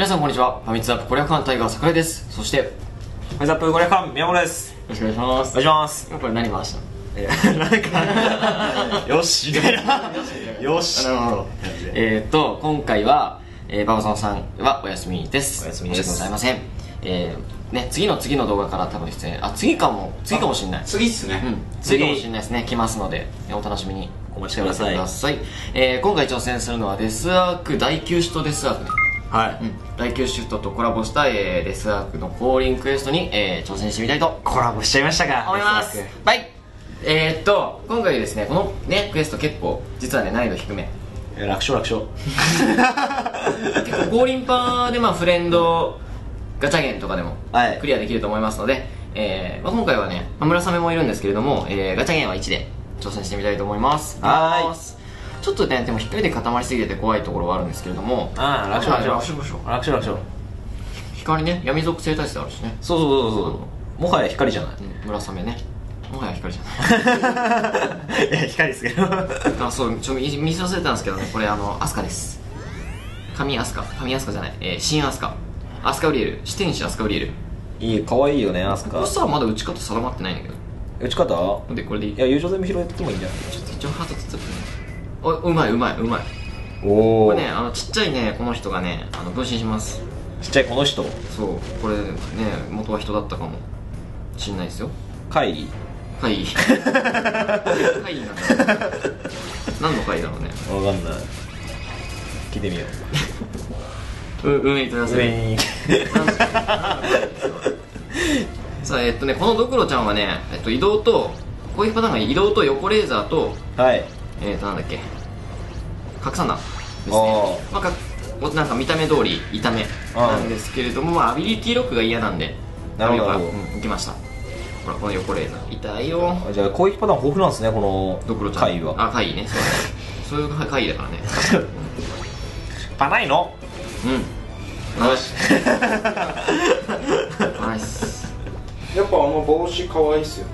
皆さんこんにちは。ファミツアップ攻略班タイガー櫻井です。そしてファミツアップ攻略班宮本です。よろしくお願いします。お願いします。これ何回したの？なんかよしみたいな。よし、なるほど。今回は馬場園さんはお休みです。お休みでございません。ね、次の動画から多分出演、あ、次かもしれない。次っすね。次かもしれないですね。来ますのでお楽しみにお待ちください。今回挑戦するのはデスアーク第9シフトデスアークね。はい、第9シフトとコラボしたデスアークの降臨クエストに挑戦してみたいとコラボしちゃいましたか思います。バイ。今回ですね、このねクエスト結構実はね難易度低め。楽勝楽勝。結構降臨パでフレンドガチャゲンとかでもクリアできると思いますので、今回はね村雨もいるんですけれども、ガチャゲンは1で挑戦してみたいと思います。はい、ちょっとねでもひっくりで固まりすぎてて怖いところはあるんですけれども、楽勝楽勝楽勝。光ね、闇属生態室あるしね。そうそうそうそう、もはや光じゃない、村雨ね、もはや光じゃない。いや光ですけど、あ、そう、ちょっと見せ忘れたんですけどね、これアスカです。神アスカじゃない、新アスカ、アスカウリエル、四天使アスカウリエル。いい、かわいいよね、アスカ。これさ、まだ打ち方定まってないんだけど。打ち方で、これでいい。いや、友情全部拾ってもいいんじゃない。ちょっと一応ハートつつくね。お、うまいうまいうまい。おお。これね、ちっちゃいね、この人がね、分身します。ちっちゃいこの人。そう、これね、元は人だったかもしんないですよ。怪異。怪異。怪異なんだろう。何の怪異だろうね。わかんない。聞いてみよう。上に飛ばせる。さあこのドクロちゃんはね、移動とこういうパターンが移動と横レーザーと、はい、なんだっけ、拡散弾ですね。なんか見た目通り痛めなんですけれども、アビリティロックが嫌なんで、なるほど、行きました。ほらこの横レーザー痛いよ。じゃあこういうパターン豊富なんですね、このドクロちゃん。怪異は。あ、怪異ね。そういう怪異だからね。パないの？うん、よし。ナイス。やっぱ帽子可愛いっすよね。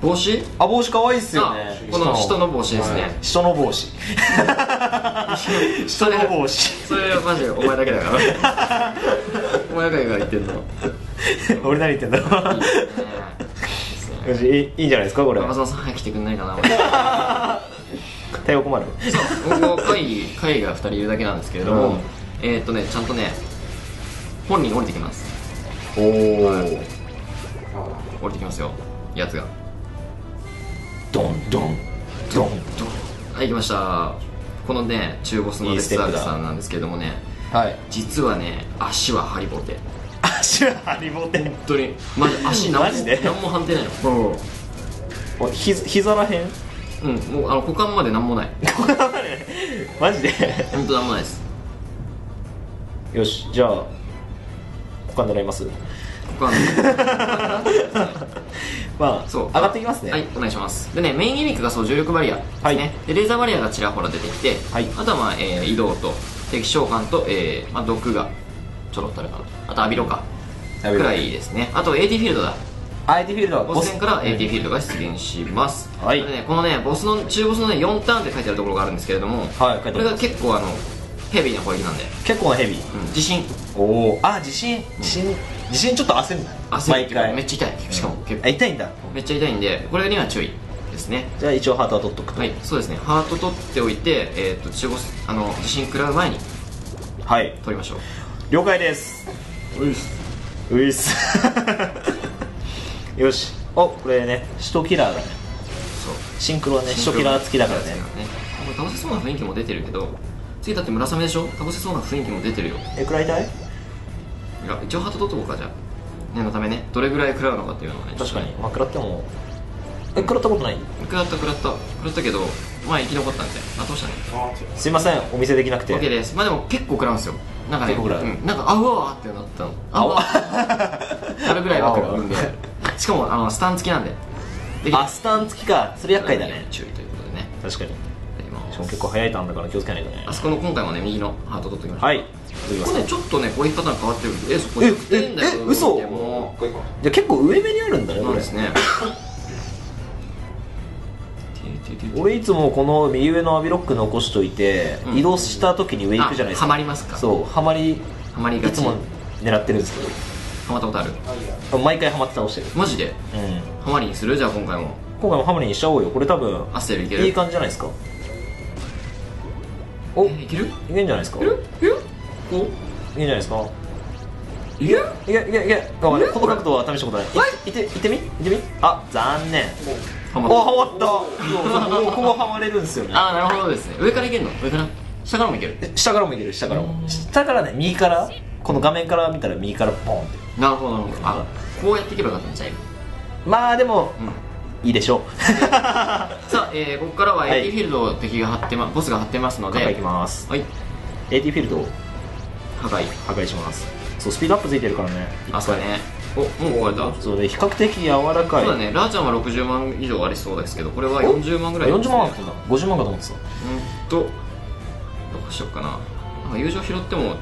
帽子？あ、帽子可愛いっすよね。この人の帽子ですね。人の帽子。人の帽子。それはマジでお前だけだから。お前だけが言ってんの。俺何言ってんだろう。いいんじゃないですかこれ。馬場さん早く来てくんないかな。対応困る。そう、会が2人いるだけなんですけれども。ちゃんとね本人降りてきます。おお、降りてきますよ、やつが。ドンドンドンドン。はい、来ました。このね中ボスのデスアークさんなんですけれどもね、実はね足はハリボテ。足はハリボテ。本当にマジ足何も判定ないの。膝らへん、もう股間まで何もない。股間までマジで本当何もないです。よし、じゃあ股間狙います。股間まあそう上がっていきますね。はい、お願いします。でね、メインギミックがそう重力バリアですね。でレーザーバリアがちらほら出てきて、あとは移動と敵召喚と毒がちょろっとあるかなと、あとアビロカくらいですね。あと AT フィールドだ。 AT フィールドはボス戦から AT フィールドが出現します。はい、このねボスの中ボスのね4ターンって書いてあるところがあるんですけれども、これが結構ヘビーな攻撃なんで、結構ヘビー。地震。おお、あ、地震ちょっと焦るな。毎回めっちゃ痛い。しかも結構痛いんだ。めっちゃ痛いんでこれには注意ですね。じゃあ一応ハートは取っとくと。はい、そうですね、ハート取っておいて地震食らう前にはい取りましょう。了解です。ういっすういっす。よし、お、これねシトキラーだね。そうシンクロはねシトキラー付きだからね。これ倒せそうな雰囲気も出てるけど、次だって村雨でしょ、倒せそうな雰囲気も出てるよ。食らいたい？いや、一応ハート取っとこうか、じゃあ念のためね、どれぐらい食らうのかっていうのはね。確かに、まあ食らっても食らったことない？食らったけど、まあ生き残ったんで倒したね。すいません、お見せできなくて。 OK です。まあでも結構食らうんですよ。なんかね、なんかあうわーってなったのあるぐらいは食らうんで、しかもスタン付きなんで。あ、スタン付きか、それ厄介だね。注意ということでね。確かに結構早いターンだから気をつけないとね。あそこの今回もね右のハート取ってきました。はい、これねちょっとねこういったパターン変わってるんで、そこにえっえっ嘘。じゃ結構上目にあるんだね。そうですね。俺いつもこの右上のアビロック残しといて移動した時に上行くじゃないですか。はまりますか。そう、はまりハマりがち。いつも狙ってるんですけどハマったことある？毎回ハマって倒してる。マジで？ハマりにする？じゃあ今回もハマりにしちゃおうよ。これ多分アステルいける、いい感じじゃないですか。お、いける？いけんじゃないですか。いける？お、いけんじゃないですか。いける？いけいけいけ。この角度は試したことない。いっていってみ？いってみ？あ、残念。お、ハマった。ここはハマれるんですよね。あ、なるほどですね。上からいけるの？上から？下からもいける？下からもいける。下からも。下からね、右から。この画面から見たら右からポンって。なるほどなるほど。あ、こうやっていけばよかったんちゃう？まあでも。いいでしょう。さあ、ここからは AT フィールドを敵が張って、ボスが張ってますので、破壊いきます。はい。AT フィールドを破壊します。そう、スピードアップついてるからね。あ、そうだね。お、もう壊れた。そうね、比較的柔らかい。そうだね、ラーちゃんは60万以上ありそうですけど、これは40万ぐらい。40万あったんだ。50万かと思ってた。どうしよっかな。なんか友情拾っても、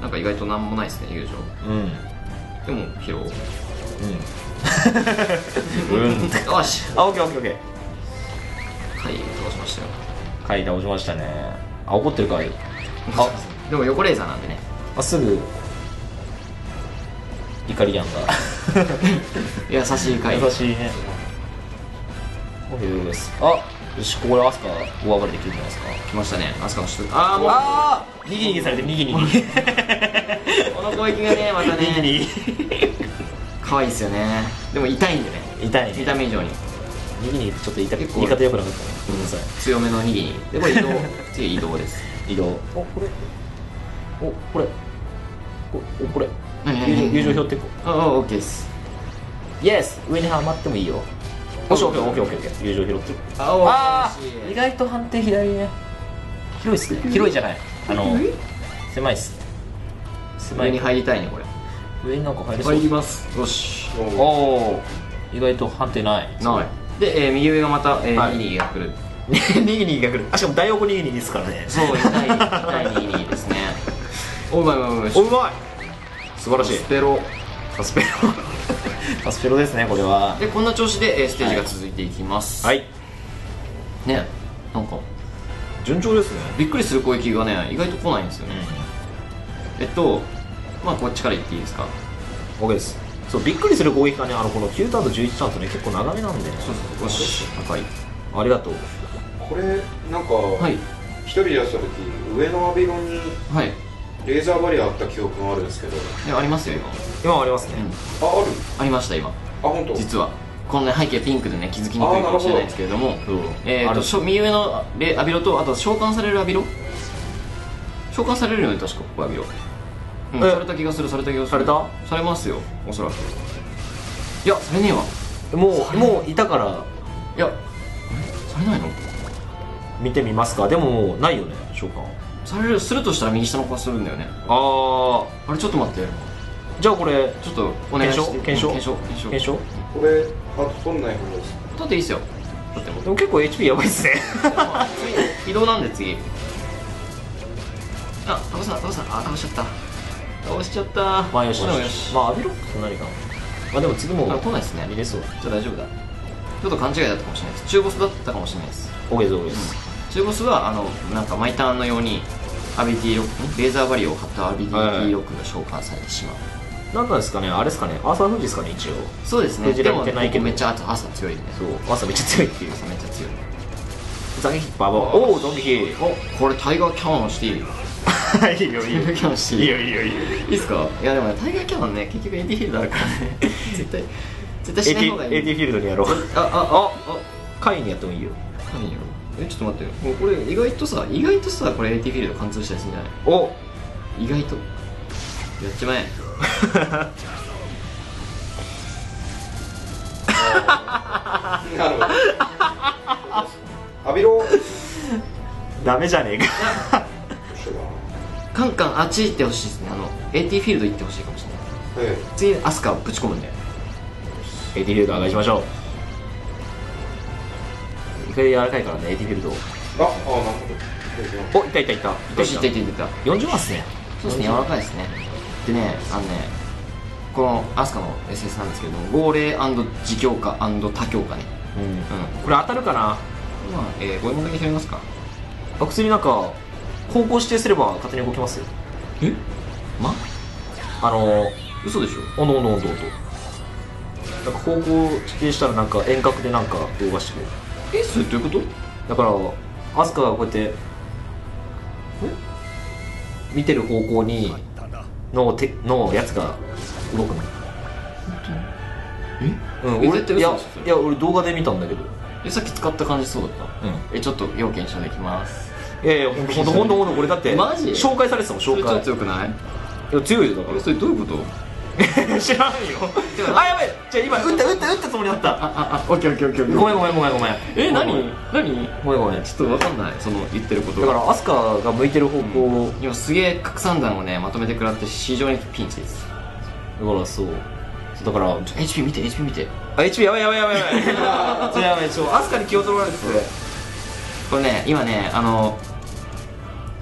なんか意外となんもないですね、友情。うん。でも、拾おう。うん。よし、あ、オッケーオッケーオッケー。カイ倒しましたよ。カイ倒しましたね。あ、怒ってるカイ。あ、でも横レーザーなんでね。あ、すぐ怒りやんか。優しいカイ。優しいね。オッケーです。あ、よし、ここでアスカ大暴れできるんじゃないですか。来ましたね、アスカのシュート。ああ、逃げ逃げされて逃げ逃げ。この攻撃がね、またね逃げ逃げ可愛いですよね。でも痛いんでね。痛い。見た目以上に。にぎにちょっと痛く、言い方良くなかった。ごめんなさい。強めのにぎに。で、これ移動。次移動です。移動。お、これ。お、これ。お、これ。友情表って。ああ、オッケーです。イエス。上にはまってもいいよ。おし、オッケー、オッケー、オッケー。友情表って。ああ。意外と判定左ね。広いっすね。広いじゃない。狭いっす。狭いに入りたいね、これ。上になんか入りそう。入ります。よし。おお。意外と判定ない。ない。で、右上がまた、ニギニギが来る。ニギニギが来る。あ、しかも大横ニギニギですからね。そう、大ニギニギですね。おうまい、おうまい。おうまい。素晴らしい。スペロ。スペロ。スペロですね、これは。で、こんな調子で、ステージが続いていきます。はい。ね、なんか。順調ですね。びっくりする攻撃がね、意外と来ないんですよね。まあこっちからいっていいですか。 OK です。そう、びっくりする攻撃がね、この9ターンと11ターンとね、結構長めなんでね。そうそう、よし、高い。ありがとう。これ、なんか、一人でやった時、上のアビロンにレーザーバリアあった記憶があるんですけど。いや、ありますよ、今。今ありますね。あ、ある？ありました、今。あ、本当？実は。このね、背景ピンクでね、気づきにくいかもしれないですけれども、右上のアビロと、あと召喚されるアビロ？召喚されるよね、確か、ここアビロ。された気がする、された気がする。されますよ、おそらく。いや、されねえわ。もういたから。いや、されないの？見てみますか。でももうないよね、召喚される。するとしたら右下の子がするんだよね。ああ、あれ、ちょっと待って。じゃあこれちょっとお願いして。検証。これ、あと取んない方です。取っていいっすよ。でも結構 HP やばいっすね。移動なんで次。あ、倒しちゃった、倒しちゃった。まあよし、まあアビロックと何か。まあでも次も来ないですね。見れそう。じゃあ大丈夫だ。ちょっと勘違いだったかもしれないです。中ボスだったかもしれないです。 OK です、OK です。中ボスはなんか毎ターンのようにアビリティロック、レーザーバリを張ったアビリティロックが召喚されてしまう。何なんですかね、あれですかね、アーサーフジですかね。一応そうですね。でもめっちゃ朝強いね。そう、朝めっちゃ強いっていう。朝めっちゃ強い。斬撃ババ。おお、斬撃。お、これタイガーキャノンしていいよ。いいよいいよいいよいいよいいよいいよ。いいっすか。いやでもタイガーキャノンね、結局 AT フィールドあるからね。絶対しない方がいい。 AT フィールドにやろう。あ、カインにやってもいいよ。カインやろう。ちょっと待ってよ、これ意外とさ、これ AT フィールド貫通したりするんじゃない？お、意外とやっちまえ。なるほど。アビロダメじゃねえか。カンカンあっち行ってほしいですね。AT フィールド行ってほしいかもしれない。次アスカをぶち込むんで AT フィールド上がりしましょう。意外と柔らかいからね AT フィールド。ああ、なるほど。お、いったいったいった。よし、いったいったいった。40万っすね。そうですね、柔らかいですね。でね、このアスカの SS なんですけども、号令自強化多強化ね。これ当たるかな。まあ、ご問題に拾いますか。薬なんか方向指定すれば勝手に動きますよ。え？ま嘘でしょ。おのおのおのとなんか方向指定したらなんか遠隔でなんか動画してくれる。それどういうこと？だからアスカがこうやって見てる方向にのやつが動くの。俺って嘘？いや俺動画で見たんだけど。さっき使った感じそうだった。ちょっと要検証できます。ほんと俺だって紹介されてたもん。紹介強くない？いや強いよだから。それどういうこと？知らんよ。やばい。じゃ今打ったつもりだった。オッケー。ごめん。何？ちょっとわかんないその言ってること。だからアスカが向いてる方向。今すげえ拡散弾をねまとめて食らって非常にピンチです。だからそう。だから HP 見て HP 見て。HP やばいそれやばい。アスカに気を取られててこれね今ね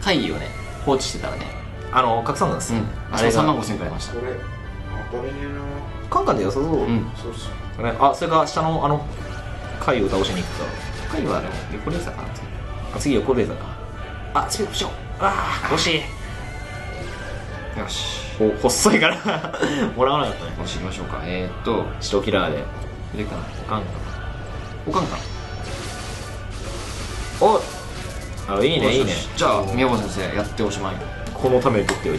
会議をね放置してたらね拡散なんです。あれ35000くらいました。これ当たりねえな。カンカンで良さそう。そうっすね。それから下の会を倒しに行くと会は横レーザーかな。次横レーザーか。次こっちよ。惜しい。よし細いからもらわなかったね。もし行きましょうか。白キラーで出るかな。おかんかおいいね。じゃあ宮本先生やっておしまい。このために取っておい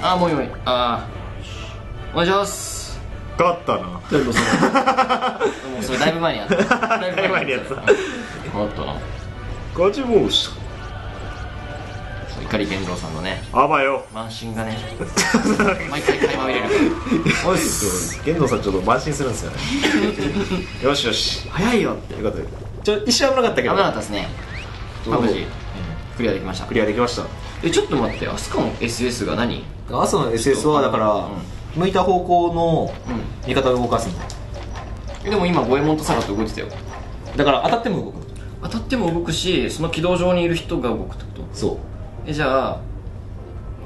た。もういい。お願いします。勝ったな。もうそれだいぶ前にやった。勝ったな。勝ち申した碇玄郎さんのね、満身がね、毎回垣間見れる。おい玄郎さんちょっと満身するんですよね。よし早いよっていうことで一瞬危なかったけど。危なかったですね。無事クリアできました。ちょっと待って、アスカの SS が何？アスカの SS はだから向いた方向の味方を動かすんだ。でも今五右衛門と相良と動いてたよ。だから当たっても動く。当たっても動くし、その軌道上にいる人が動くってこと。そう。じゃあ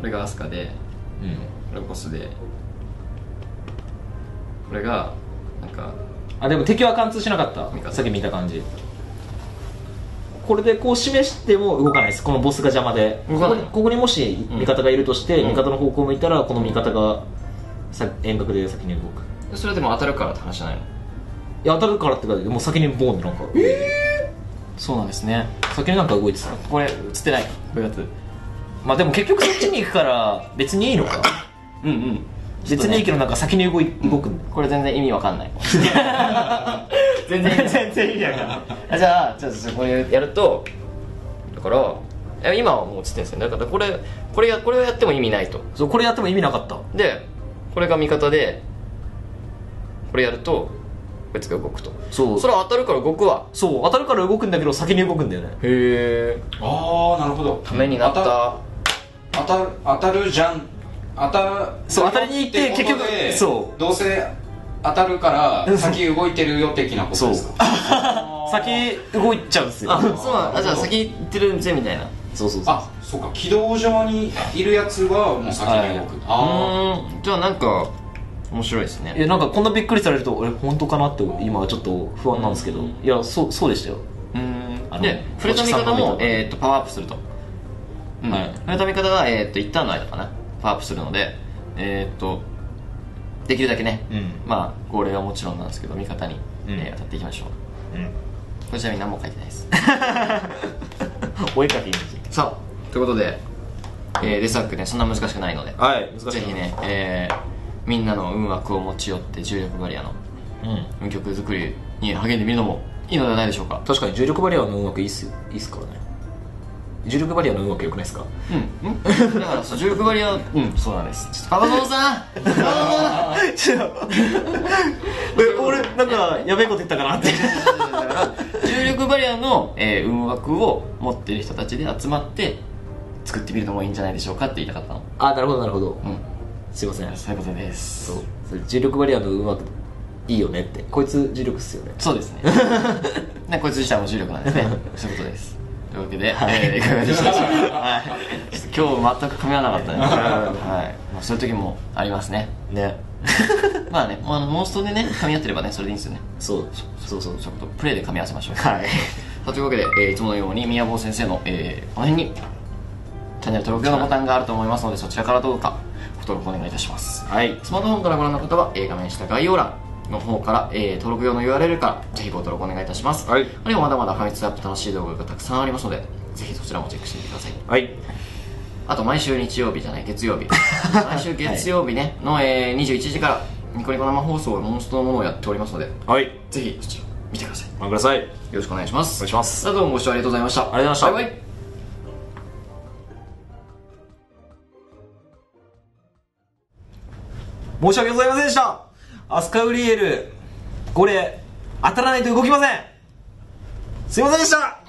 これがアスカで、これがボスで、これがなんかでも敵は貫通しなかった。さっき見た感じこれでこう示しても動かないです。このボスが邪魔でここにもし味方がいるとして、味方の方向を向いたらこの味方が遠隔で先に動く。それはでも当たるからって話じゃないの？いや当たるからってかもう先にボーンでなんかそうなんですね。先になんか動いてた。これ映ってないこういうやつ。まあでも結局そっちに行くから別にいいのか。別にいいけどなんか先に動くんだ。これ全然意味わかんない。全然意味わかんない。じゃあこれやるとだから今はもう映ってるんですよ。だからこれをやっても意味ないと。そう、これやっても意味なかった。でこれが味方でこれやるとこいつが動くと。それは当たるから動くわ。そう当たるから動くんだけど先に動くんだよね。へえ。なるほど。ためになった。当たるじゃん。そう当たりに行って結局そうどうせ当たるから先動いてるよ的なことですか。先動いちゃうんですよ。じゃあ先行ってるぜみたいな。そうそうか。軌道上にいるやつはもう先に動く。じゃあなんか面白いですね。なんかこんなびっくりされると本当かなって今はちょっと不安なんですけど、いやそうでしたよ。で触れた見方もパワーアップすると。触れた見方が一旦の間かなパワーアップするので、できるだけね、まあ号令はもちろんなんですけど味方に当たっていきましょう。これちなみに何も書いてないです。お絵描きにさあということでデスアックねそんな難しくないのでぜひねみんなの運枠を持ち寄って重力バリアの運曲作りに励んでみるのもいいのではないでしょうか。確かに重力バリアの運枠いいっすからね。重力バリアの運枠よくないですか。だから重力バリアそうなんです。パパゾンさん俺なんかやべえこと言ったかなって。重力バリアの運枠を持ってる人たちで集まって作ってみるのもいいんじゃないでしょうかって言いたかったの。なるほどすいません。そういうことです。重力バリアのうまくいいよねって。こいつ重力っすよね。そうですね。こいつ自体も重力なんですね。そういうことです。というわけでいかがでしたでしょうか。今日全く噛み合わなかったね。そういう時もありますね。まあねモンストでね噛み合ってればねそれでいいんですよね。そうちょっとプレイで噛み合わせましょう。というわけでいつものように宮坊先生のこの辺にチャンネル登録のボタンがあると思いますのでそちらからどうか登録お願いいたします。はい、スマートフォンからご覧の方は画面下概要欄の方から、登録用の URL からぜひご登録お願いいたします。はい、あるいはまだまだハイツアップ楽しい動画がたくさんありますので、ぜひそちらもチェックしてみてください。はい、あと毎週日曜日じゃない月曜日毎週月曜日ね、はい、の、21時からニコニコ生放送モンストのものをやっておりますので、はい、ぜひそちら見てください。ご覧ください。よろしくお願いします。お願いします。どうもご視聴ありがとうございました。ありがとうございました。バイバイ。申し訳ございませんでした。アスカウリエル、これ当たらないと動きません。すいませんでした。